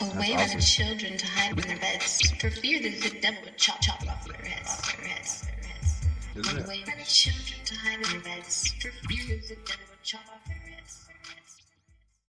away awesome. As children to hide in their beds, for fear that the devil would chop off their heads. Away as children to hide in their beds, for fear that the devil would chop off their heads.